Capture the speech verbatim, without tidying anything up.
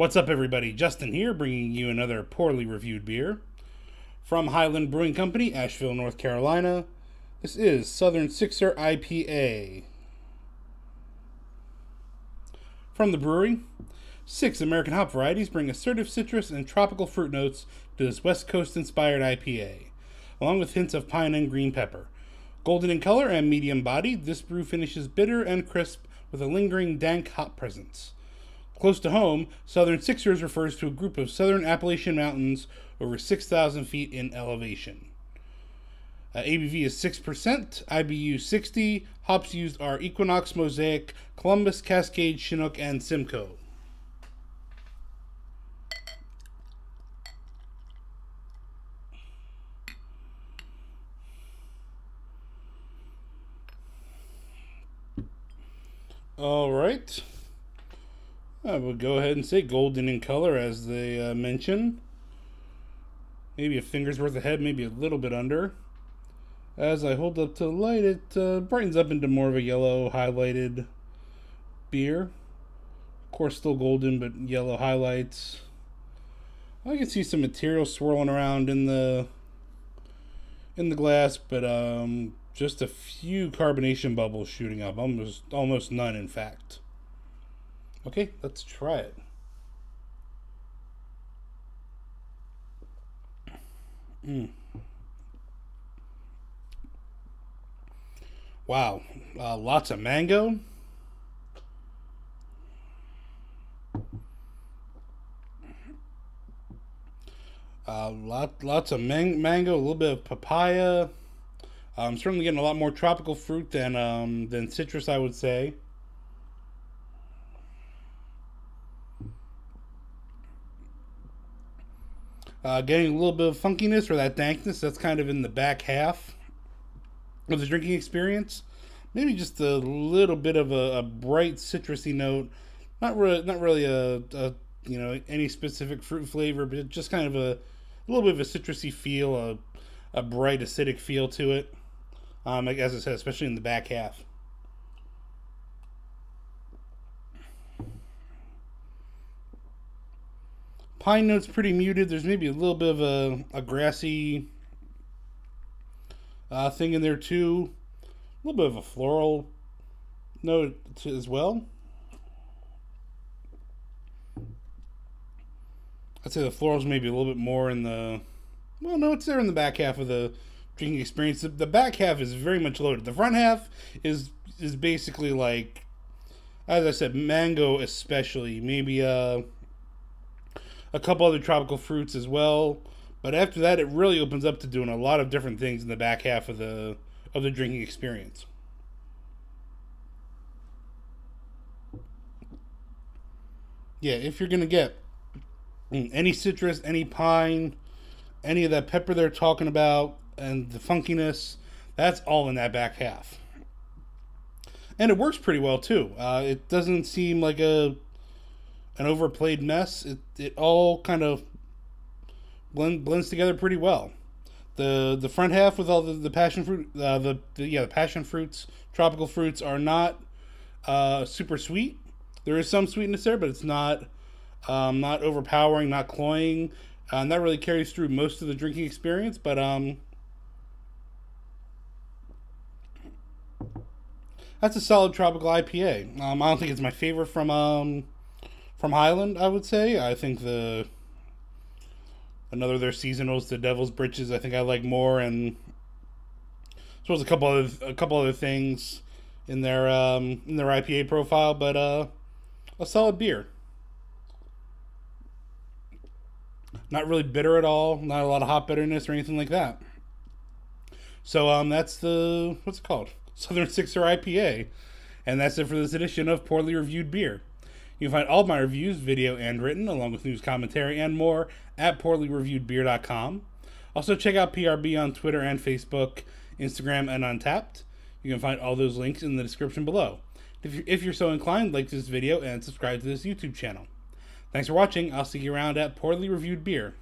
What's up, everybody? Justin here, bringing you another poorly reviewed beer from Highland Brewing Company, Asheville, North Carolina. This is Southern Sixer I P A. From the brewery, six American hop varieties bring assertive citrus and tropical fruit notes to this West Coast-inspired I P A, along with hints of pine and green pepper. Golden in color and medium-bodied, this brew finishes bitter and crisp with a lingering dank hop presence. Close to home, Southern Sixers refers to a group of southern Appalachian mountains over six thousand feet in elevation. Uh, A B V is six percent, I B U sixty, hops used are Equinox, Mosaic, Columbus, Cascade, Chinook, and Simcoe. All right. I would go ahead and say golden in color, as they uh, mention. Maybe a finger's worth ahead, maybe a little bit under. As I hold up to the light, it uh, brightens up into more of a yellow highlighted beer. Of course, still golden, but yellow highlights. I can see some material swirling around in the in the glass, but um, just a few carbonation bubbles shooting up. Almost, almost none, in fact. Okay, let's try it. Mm. Wow, uh, lots of mango. Uh, lot, lots of man mango, a little bit of papaya. I'm certainly getting a lot more tropical fruit than um, than citrus, I would say. Uh, getting a little bit of funkiness or that dankness that's kind of in the back half of the drinking experience. Maybe just a little bit of a, a bright citrusy note. Not really, not really a, a you know any specific fruit flavor, but just kind of a, a little bit of a citrusy feel, a a bright acidic feel to it. Um, as I said, especially in the back half. Pine note's pretty muted. There's maybe a little bit of a, a grassy uh, thing in there too. A little bit of a floral note as well. I'd say the florals maybe a little bit more in the, well, no, it's there in the back half of the drinking experience. The, the back half is very much loaded. The front half is is basically like, as I said, mango especially. Maybe uh. a couple other tropical fruits as well, but after that it really opens up to doing a lot of different things in the back half of the of the drinking experience. Yeah, if you're gonna get any citrus, any pine, any of that pepper they're talking about, and the funkiness, that's all in that back half, and it works pretty well too. Uh, it doesn't seem like a an overplayed mess. It, it all kind of blend, blends together pretty well. The the front half with all the, the passion fruit, uh, the, the yeah the passion fruits, tropical fruits are not uh, super sweet. There is some sweetness there, but it's not um, not overpowering, not cloying, uh, and that really carries through most of the drinking experience. But um, that's a solid tropical I P A. Um, I don't think it's my favorite from. Um, From Highland, I would say. I think the another of their seasonals, the Devil's Britches, I think I like more, and I suppose a couple of a couple other things in their um, in their I P A profile, but uh, a solid beer. Not really bitter at all. Not a lot of hop bitterness or anything like that. So um, that's the what's it called Southern Sixer I P A, and that's it for this edition of Poorly Reviewed Beer. You can find all of my reviews, video and written, along with news, commentary, and more at Poorly Reviewed Beer dot com. Also, check out P R B on Twitter and Facebook, Instagram, and Untappd. You can find all those links in the description below. If you're so inclined, like this video and subscribe to this YouTube channel. Thanks for watching. I'll see you around at Poorly Reviewed Beer.